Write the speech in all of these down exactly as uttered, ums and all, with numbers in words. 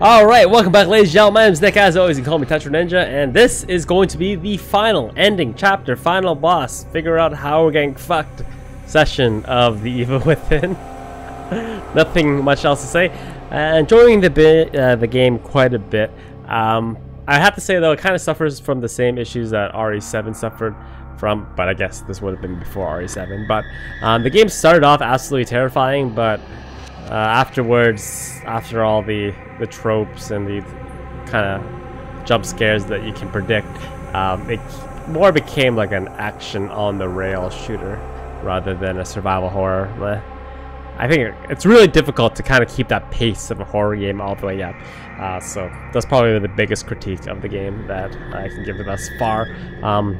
Alright, welcome back ladies and gentlemen, my name is Nick as always, you can call me TetraNinja, and this is going to be the final ending chapter, final boss, figure out how we're getting fucked session of The Evil Within. Nothing much else to say. Uh, enjoying the, bit, uh, the game quite a bit. Um, I have to say though, it kind of suffers from the same issues that R E seven suffered from, but I guess this would have been before R E seven, but um, the game started off absolutely terrifying, but Uh, afterwards, after all the the tropes and the kind of jump scares that you can predict, um, it more became like an action on the rail shooter rather than a survival horror. I think it's really difficult to kind of keep that pace of a horror game all the way up. Uh, so that's probably the biggest critique of the game that I can give it thus far. Um,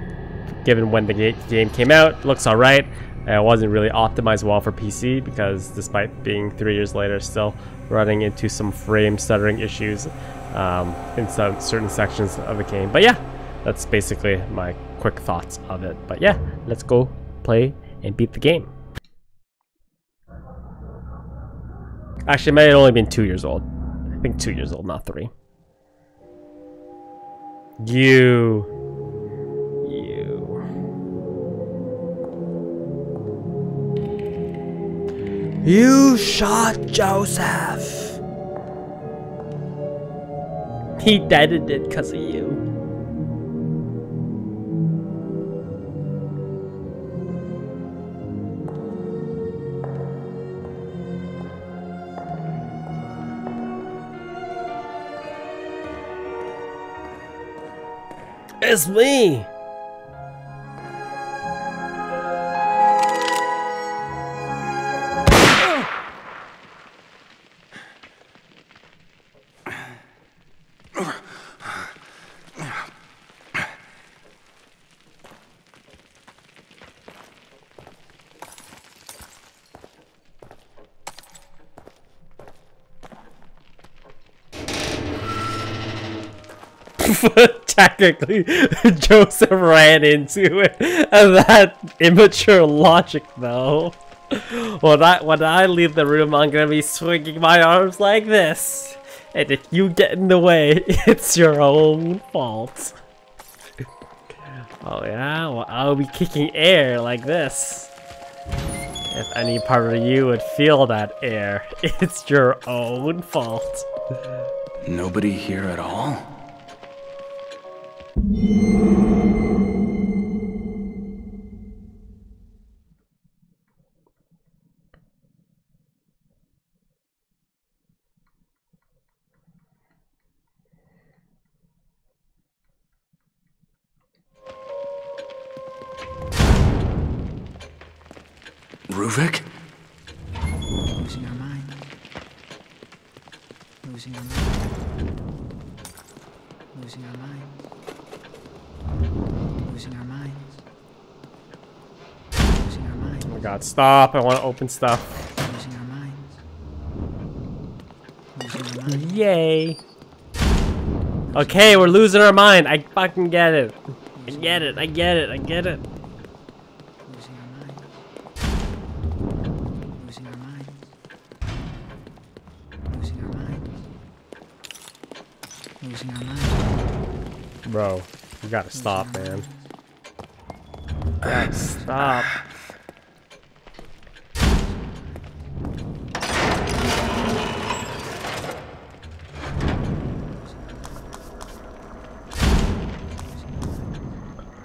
given when the game came out, looks alright. It wasn't really optimized well for P C because despite being three years later, still running into some frame stuttering issues um, in some certain sections of the game. But yeah, that's basically my quick thoughts of it. But yeah, let's go play and beat the game. Actually, it might have only been two years old. I think two years old, not three. You... You shot Joseph! He deaded it because of you. It's me! Technically, Joseph ran into it, and that immature logic, though. When I, when I leave the room, I'm gonna be swinging my arms like this, and if you get in the way, it's your own fault. Oh yeah, well, I'll be kicking air like this. If any part of you would feel that air, it's your own fault. Nobody here at all? Ruvik? Losing her mind. Losing her mind. Losing her mind. Losing our minds. Losing our minds. Oh my god, stop. I want to open stuff. Losing our minds. Losing our minds. Yay. Okay, we're losing our mind. I fucking get it. I get it. I get it. I get it. Losing our minds. Losing our minds. Losing our minds. Losing our minds. Bro. You gotta stop, man. Uh, stop.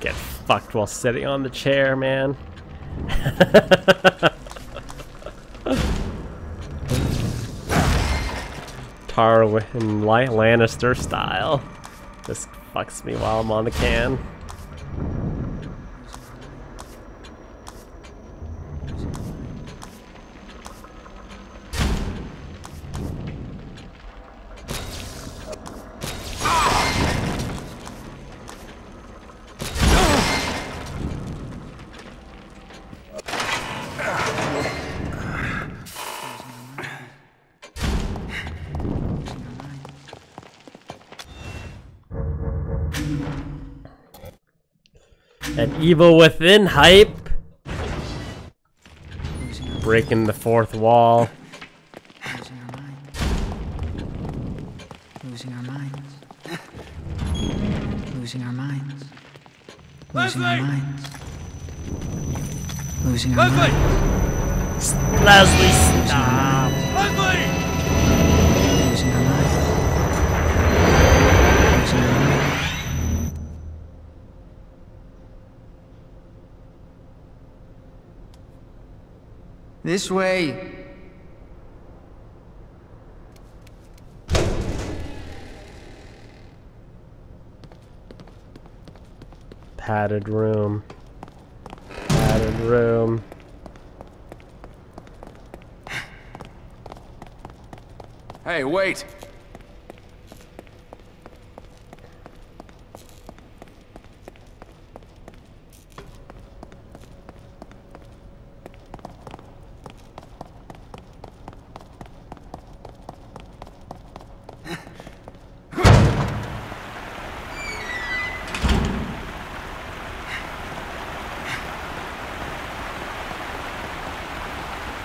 Get fucked while sitting on the chair, man. Tarwin Lannister style. Just fucks me while I'm on the can. An Evil Within hype. Breaking the fourth wall. Losing our minds. Losing our minds. Losing Leslie! Our minds. Losing our Leslie! Minds. Leslie, stop. Leslie! Losing our minds. Losing our minds. This way. Padded room. Padded room. Hey, wait!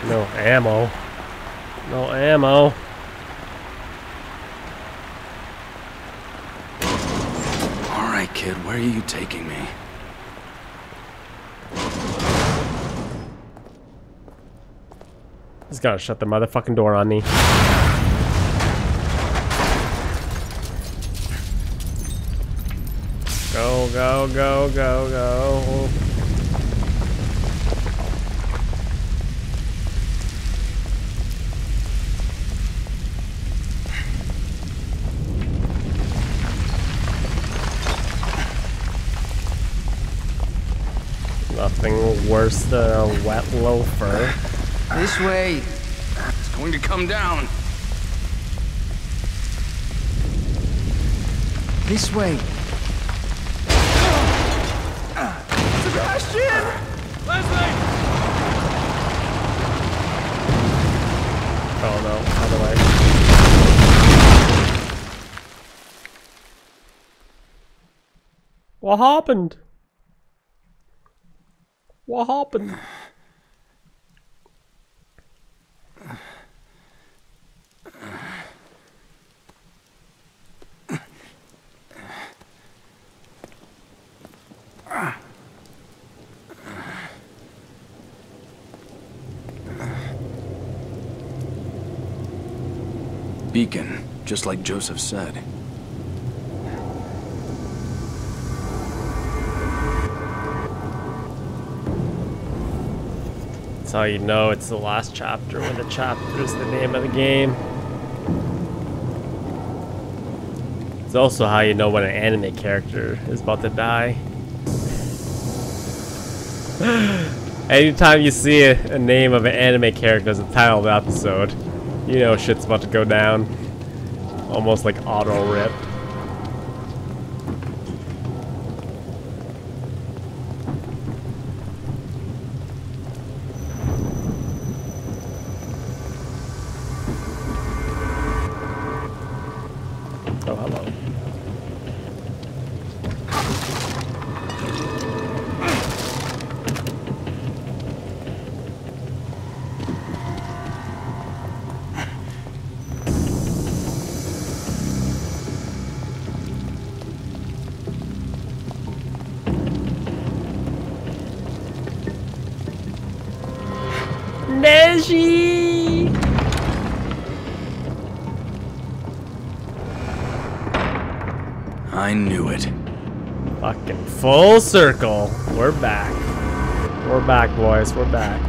No ammo. No ammo. All right, kid, where are you taking me? He's gotta shut the motherfucking door on me. Go, go, go, go, go. Nothing worse than a wet loafer. This way. It's going to come down. This way. Sebastian! Leslie! Oh no, how do I? What happened? What happened? Beacon, just like Joseph said. That's how you know it's the last chapter when the chapter is the name of the game. It's also how you know when an anime character is about to die. Anytime you see a, a name of an anime character as the title of the episode, you know shit's about to go down. Almost like auto rip. Neji! I knew it. Fucking full circle. We're back. We're back, boys. We're back.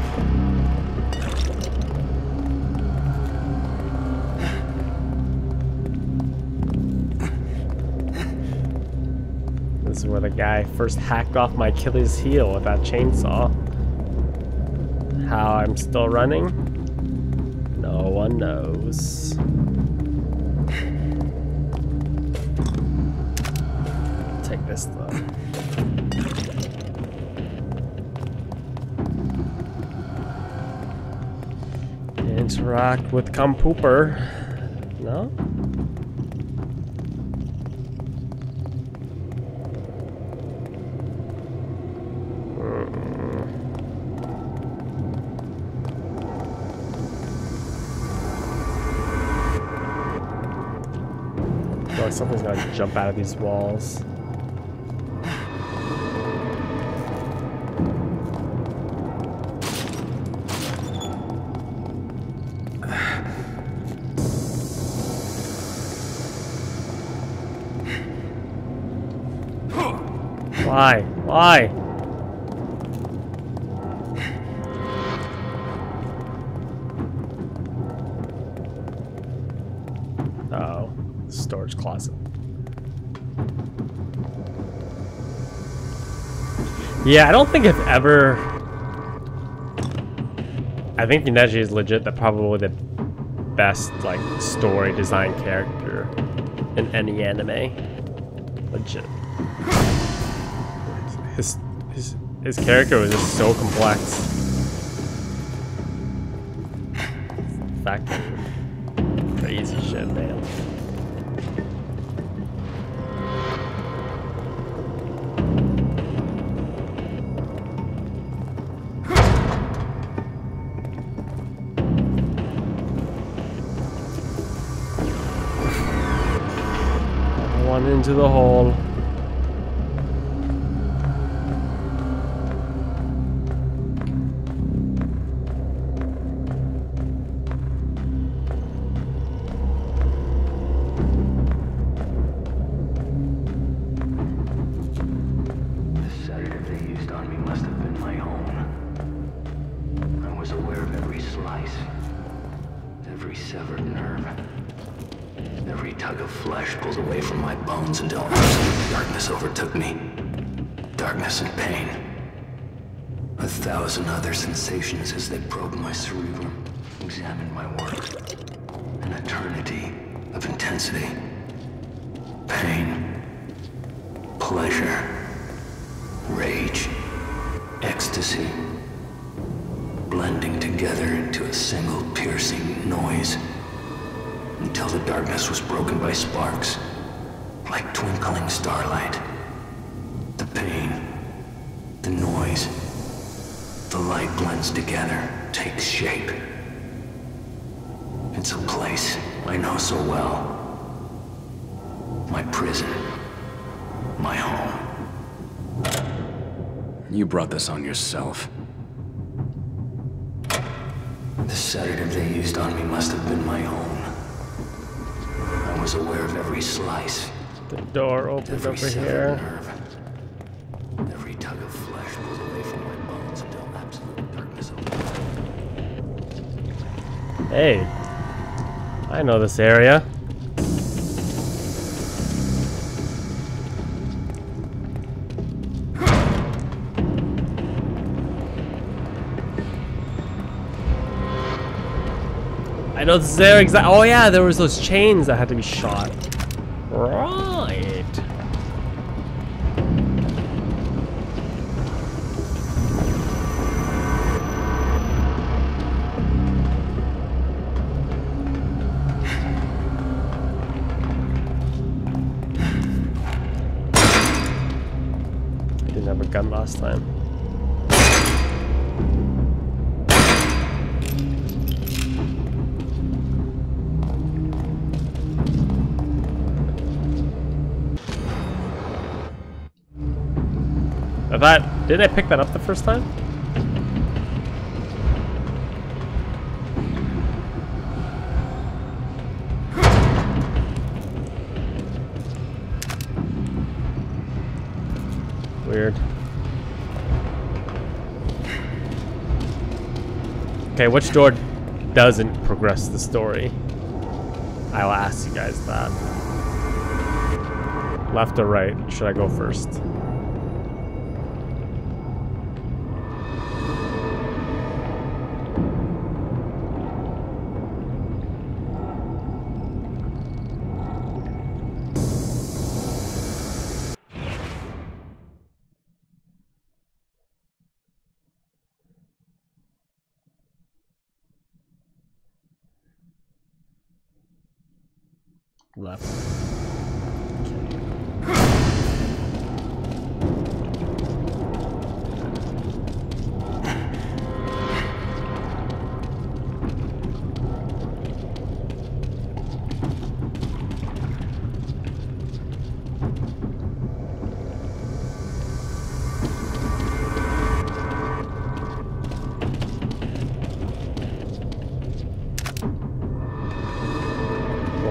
This is where the guy first hacked off my Achilles heel with that chainsaw. How I'm still running? No one knows. Take this though. Interact with Compooper. No? I feel like something's gonna jump out of these walls. Why? Why? Uh oh, storage closet. Yeah, I don't think I've ever. I think Yuneji is legit the probably the best like story design character in any anime. Legit. His, his, his character was just so complex. Fact. Crazy shit, man. One into the hole. As they probed my cerebrum, examined my work. An eternity of intensity, pain, pleasure, rage, ecstasy, blending together into a single piercing noise until the darkness was broken by sparks, like twinkling starlight. The pain, the noise, the light blends together, takes shape. It's a place I know so well. My prison. My home. You brought this on yourself. The sedative they used on me must have been my own. I was aware of every slice. The door opens over here. Nerve. Every tug of flesh pulls away from my bones until absolute darkness opens. Hey, I know this area. I know this area exactly. Oh yeah, there was those chains that had to be shot. Right. Gun last time. I thought, did I pick that up the first time? Weird. Okay, which door doesn't progress the story? I'll ask you guys that. Left or right? Should I go first? Left.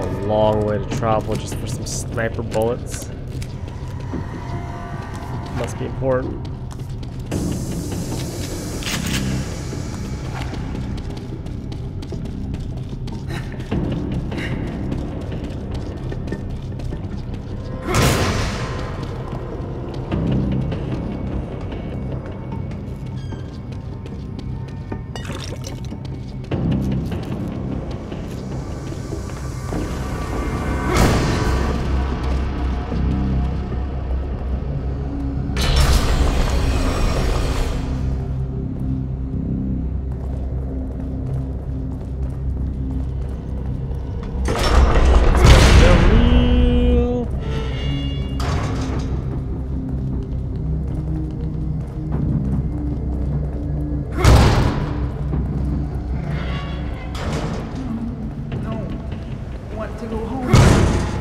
a long way to travel just for some sniper bullets. Must be important.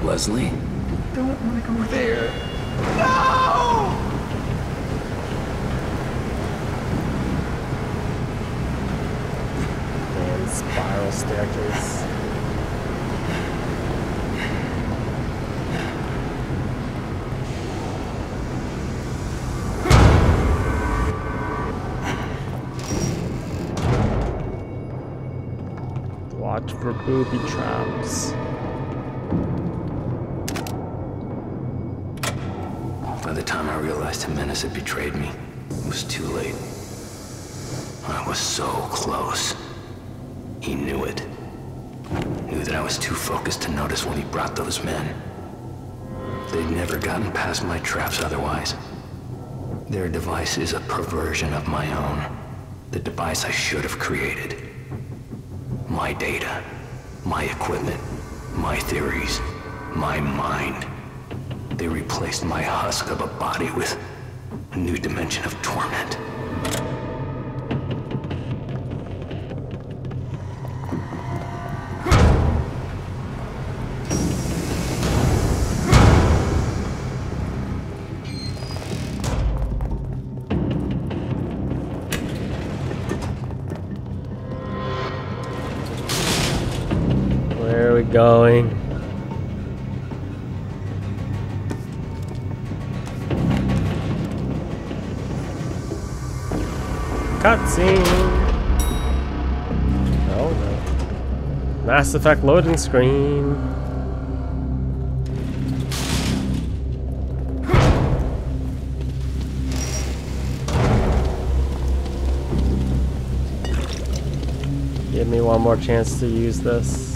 Leslie? Don't want to go there. No! Man, spiral staircase. Watch for booby traps. Jimenez had betrayed me. It was too late. I was so close. He knew it. Knew that I was too focused to notice when he brought those men. They'd never gotten past my traps otherwise. Their device is a perversion of my own. The device I should have created. My data. My equipment. My theories. My mind. They replaced my husk of a body with a new dimension of torment. Where are we going? Cutscene! Oh no. Mass Effect loading screen. Give me one more chance to use this.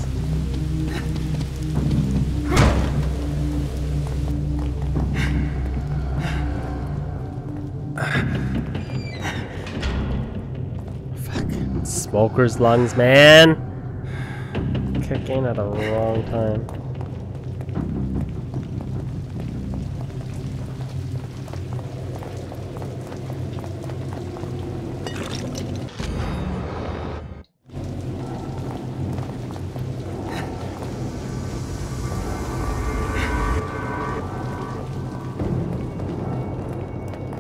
Smoker's lungs, man! Kicking at the wrong time.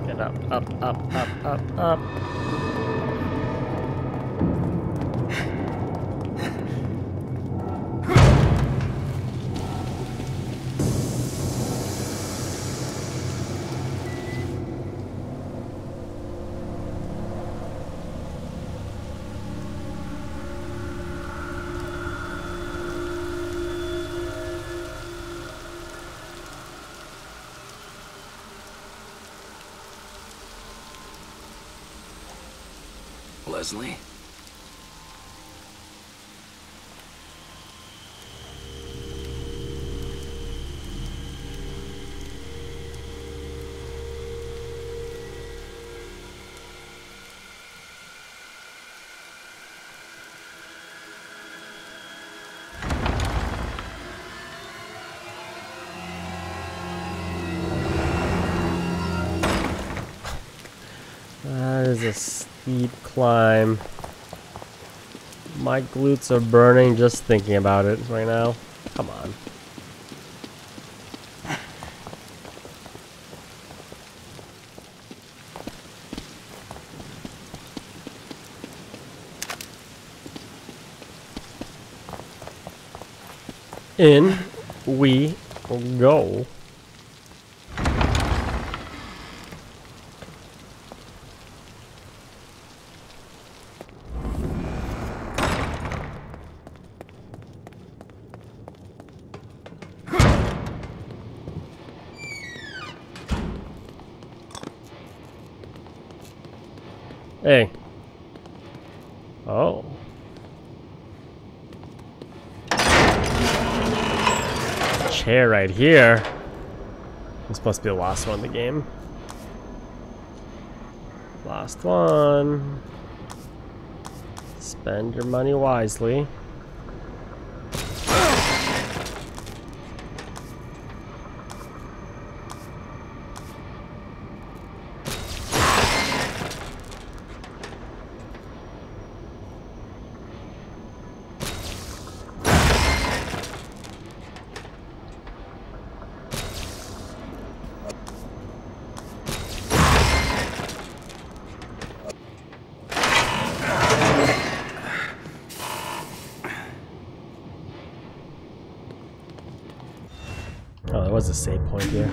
Get up, up, up, up, up, up. Leslie? That is a steep climb. My glutes are burning just thinking about it right now. Come on. in we go. Hey. Oh. Chair right here. It's supposed to be the last one in the game. Last one. Spend your money wisely. Was a save point here.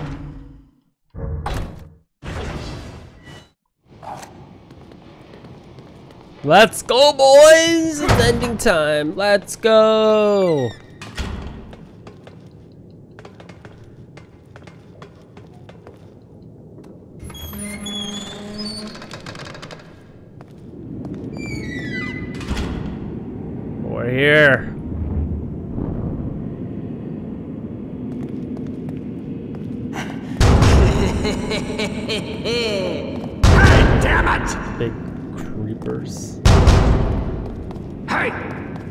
Let's go, boys! It's ending time. Let's go. We're here.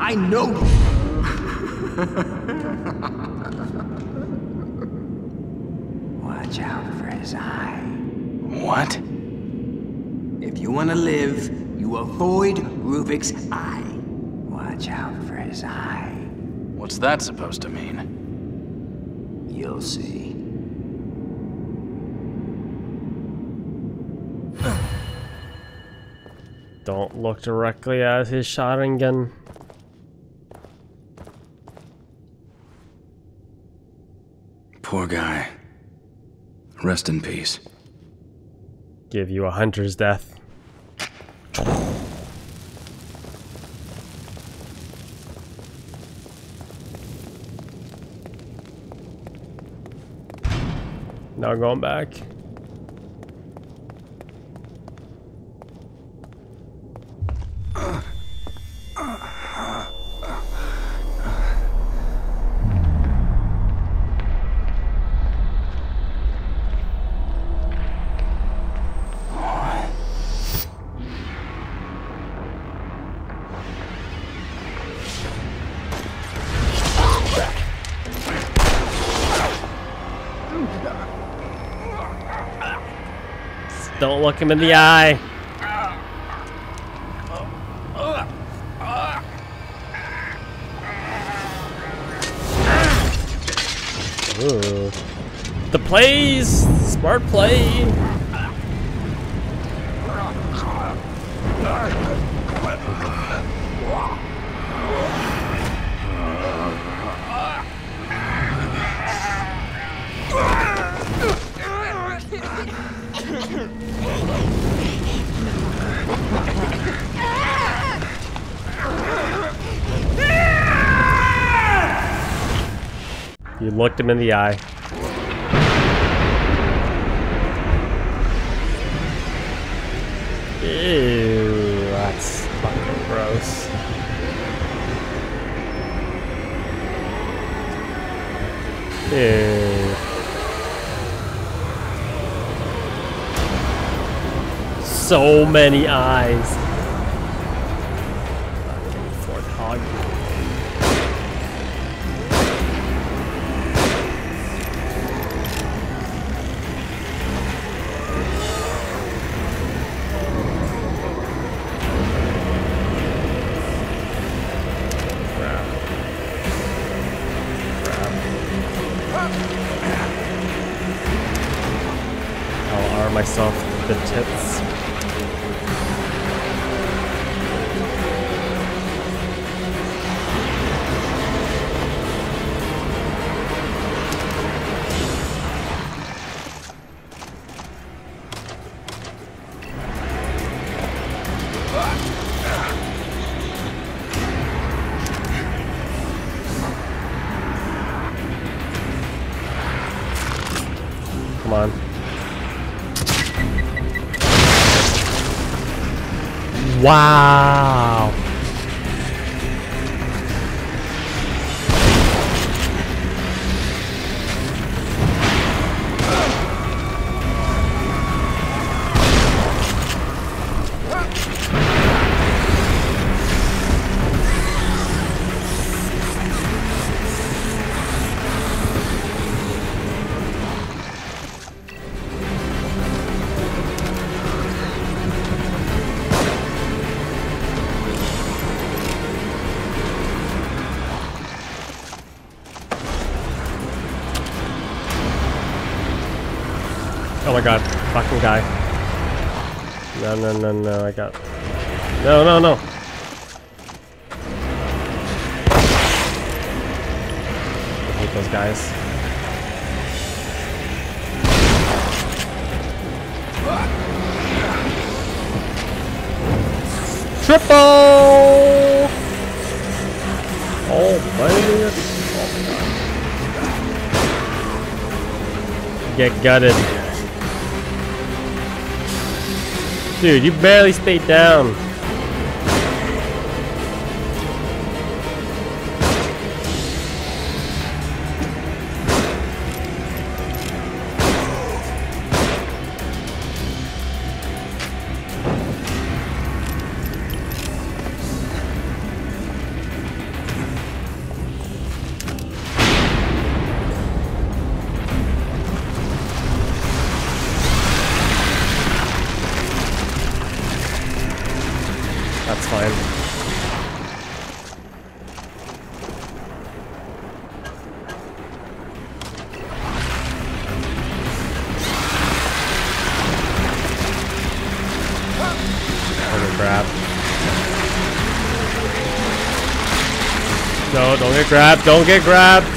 I know you. Watch out for his eye. What? If you want to live, you avoid Ruvik's eye. Watch out for his eye. What's that supposed to mean? You'll see. Don't look directly at his Sharingan. Poor guy. Rest in peace. Give you a hunter's death. Now going back. Don't look him in the eye. Ooh. The plays, smart play. You looked him in the eye. Ew, that's fucking gross. Ew. So many eyes. Myself the tips. Come on. Wow. Oh my god, fucking guy. No, no, no, no, I got... No, no, no! I hate those guys. Triple! Oh, buddy. Get gutted. Dude, you barely stayed down. That's fine. Holy crap. No, don't get grabbed. Don't get grabbed.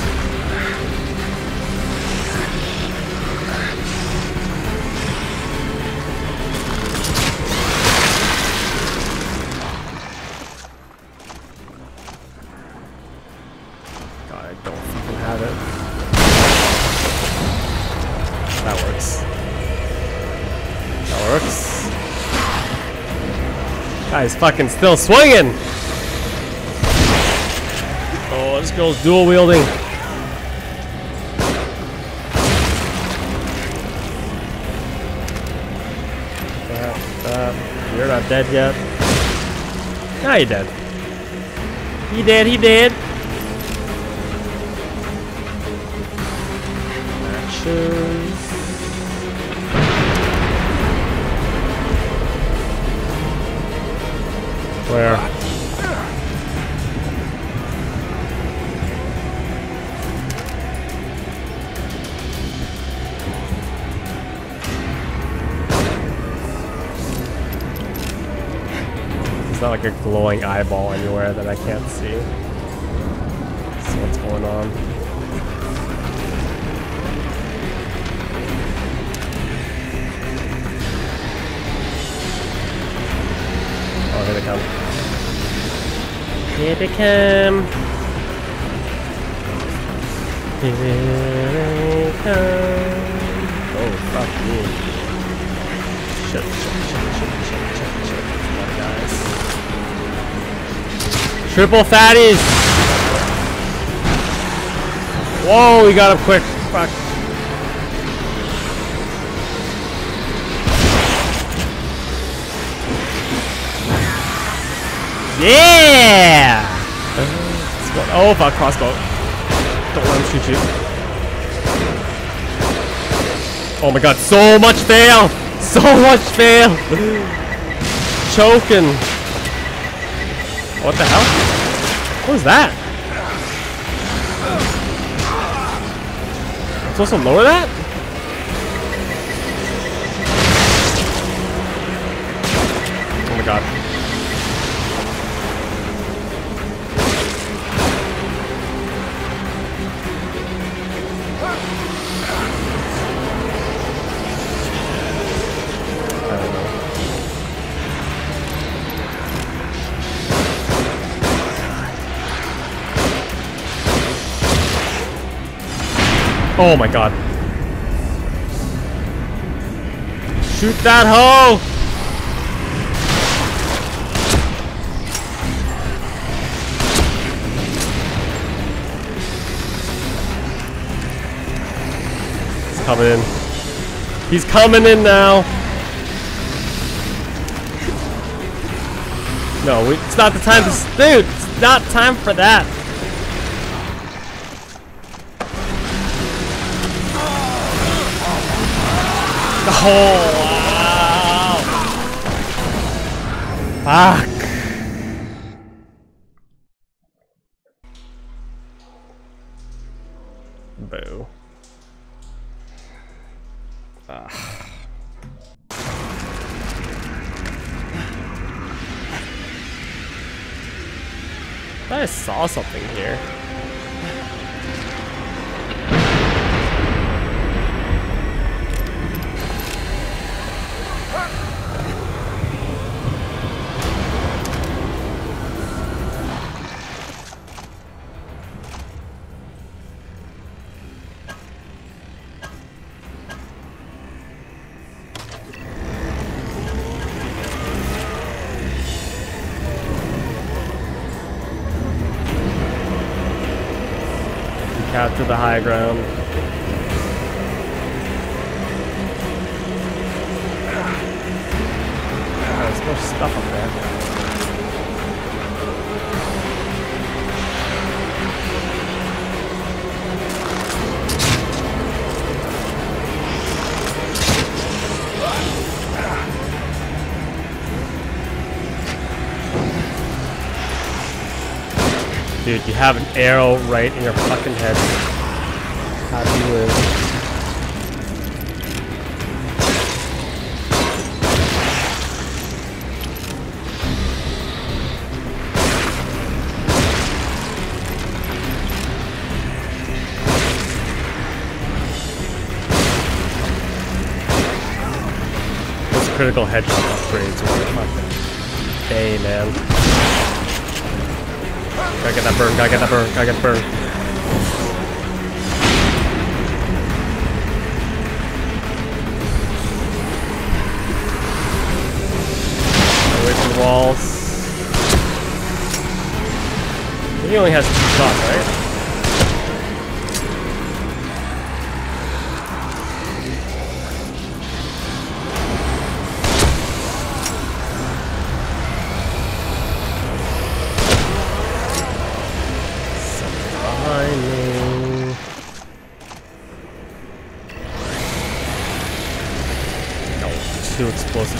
Guy's fucking still swinging. Oh, this girl's dual wielding. Uh, uh, you're not dead yet. Now you're dead. He dead. He dead. Matches. Where? There's not like a glowing eyeball anywhere that I can't see. So what's going on? Oh, here they come. Here they come. Here they come. Oh, fuck me. Shit, shit, shit, shit, shit, shit, shit. Come on, guys. Triple fatties! Whoa, we got him quick. Fuck. Yeah! Uh, oh fuck, crossbow. Don't let him shoot you. Oh my god, so much fail! So much fail! Choking. What the hell? What was that? I'm supposed to lower that? Oh my god. Oh my god. Shoot that hole! He's coming in. He's coming in now. No, we, it's not the time to, dude. It's not time for that. Oh, wow. Fuck. Boo. Ah. I saw something here. Capture the high ground. Oh, there's more stuff up there. Dude, you have an arrow right in your fucking head. How do you live? Those critical headshot upgrades are fucking day, man. Gotta get that burn, gotta get that burn, gotta get burn. Away from the walls. He only has two shots, right?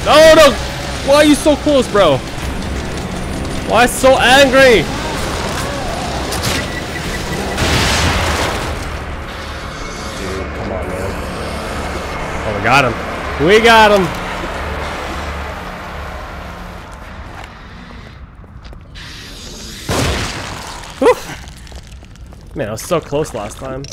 No, no! Why are you so close, bro? Why so angry? Dude, come on, man. Oh, we got him. We got him. Whew. Man, I was so close last time.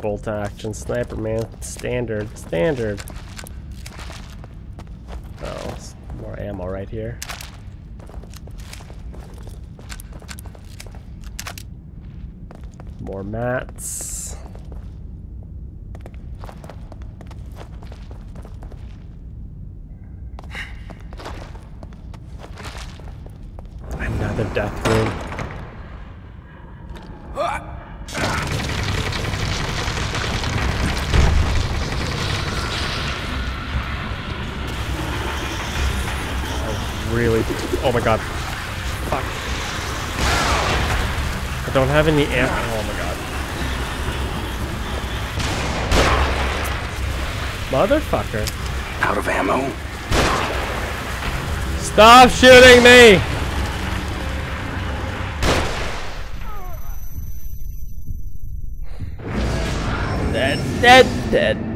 Bolt action sniper, man. Standard, standard. Oh, more ammo right here. More mats. Another death room. Really? Oh my god! Fuck! I don't have any ammo. Oh my god! Motherfucker! Out of ammo. Stop shooting me! Dead, dead, dead.